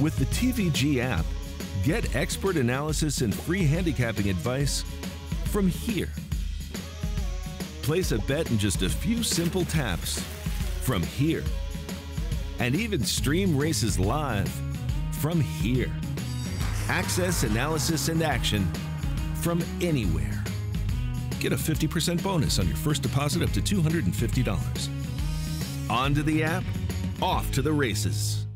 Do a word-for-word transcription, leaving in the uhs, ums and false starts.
With the T V G app, get expert analysis and free handicapping advice from here. Place a bet in just a few simple taps from here. And even stream races live from here. Access, analysis, and action from anywhere. Get a fifty percent bonus on your first deposit up to two hundred fifty dollars. Onto the app, off to the races.